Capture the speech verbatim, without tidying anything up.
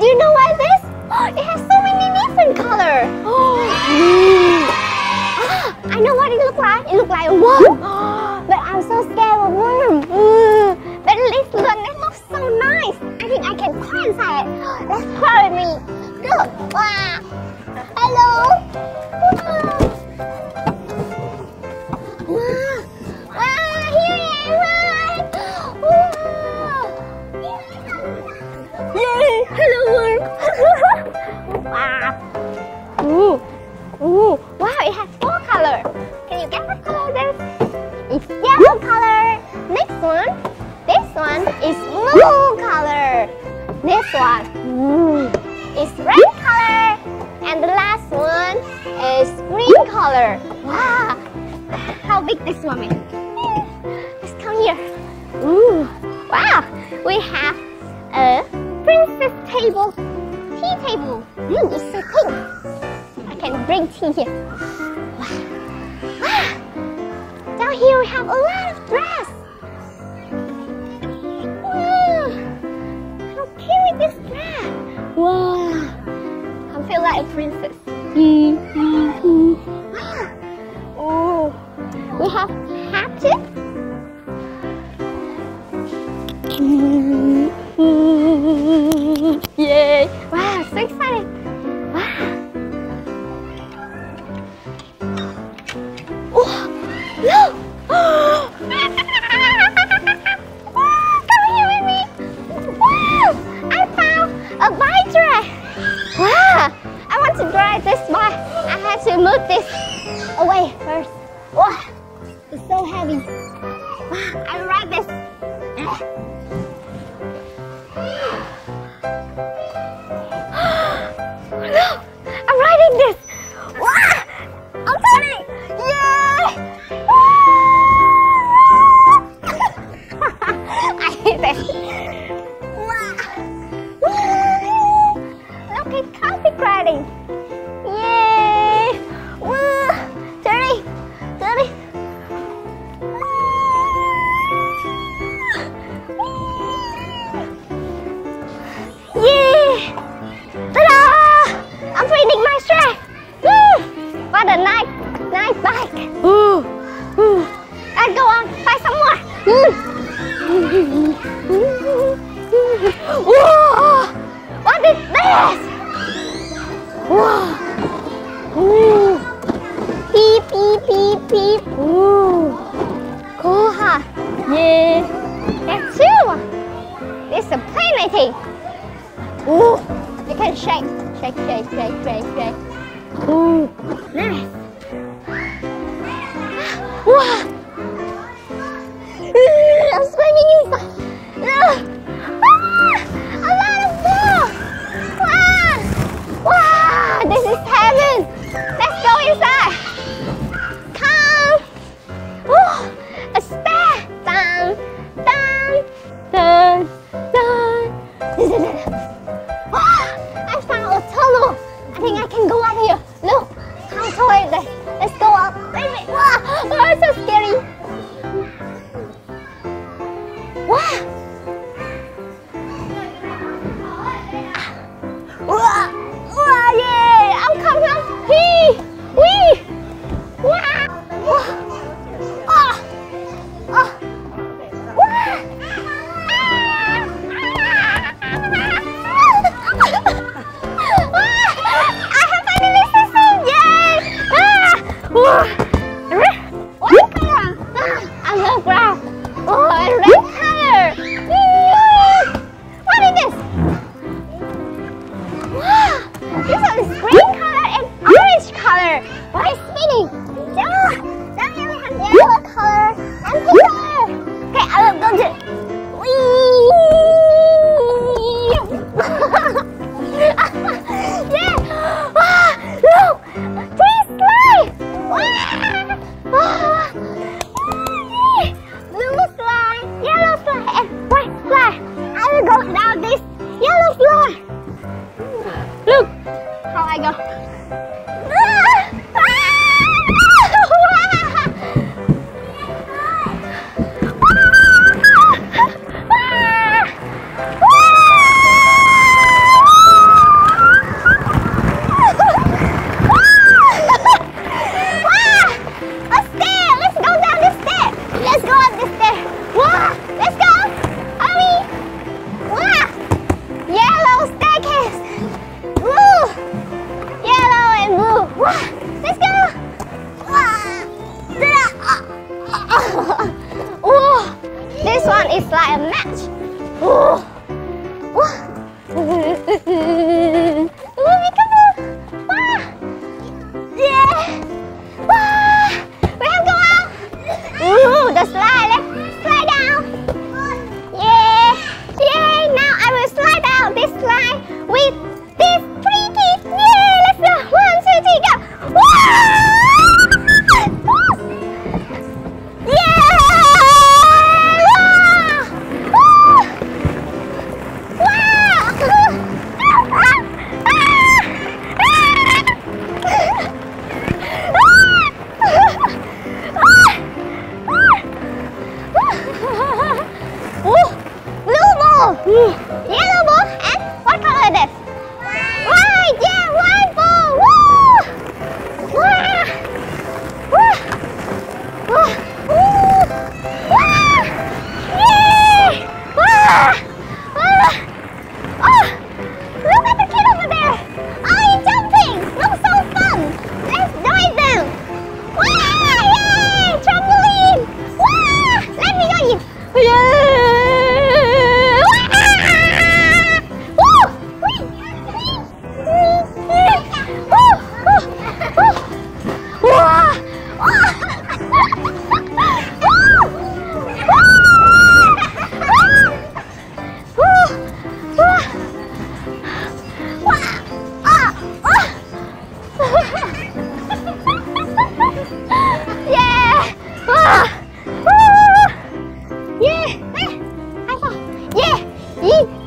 Do you know why this? It has so many different colors. Ah, I know what it looks like. It looks like a worm. But I'm so scared of worm. But this one, it looks so nice. I think I can crawl inside. Let's crawl with me. Look. Wow. Hello. Wow. Wow. Here I am. Wow. Yay. Hello worm. Wow. Ooh. Ooh. Wow. It has four colors. Can you guess what color it is? It's yellow color. Next one. This one is blue color. This one is red color. And the last one is green color. Wow! How big this one is? Let's come here. Ooh! Wow! We have a princess table, tea table. Mm, it's so pink. I can bring tea here. Wow! Wow! Down here we have a lot of dress. This dress. Wow! I feel like a princess. Mm, mm, mm. Oh, we have hatchet. Mm, mm, yay! Wow, so excited! Wow! Oh, look! To move this away first. Wow, it's so heavy. Wow, I like this. No, I'm riding this. Wow, I'm turning. Yay! I hate this. Wow. Look, it's classic riding. A nice, nice bike. Ooh, ooh. Let's go on, buy some more. Ooh. Ooh. What is this? Ooh. Ooh. Beep, beep, beep, beep. Ooh. Cool, huh? Yeah. That's two. This is a plane, I think. Ooh. You can shake, shake, shake, shake, shake, shake. Ooh, nice. Wow. I'm swimming inside. Ah, a lot of balls. Wow. Wow, this is heaven. Let's go inside. Come. Oh, a star. Dun, dun, dun, dun. Ah, I found a tunnel. I think I can go up here. Look, how tall is this? Let's go up. Wait, wait. Wow, oh, it's so scary. Wow, one is like a match. Oh. Look at this. Wow. Yeah. Wow. We have to go out. Ooh, the slide. Let's slide down. Yeah. Yay. Now I will slide down this slide with these three kids. Yay. Let's go. One, two, three, go. Wow. Yeah! Yeah!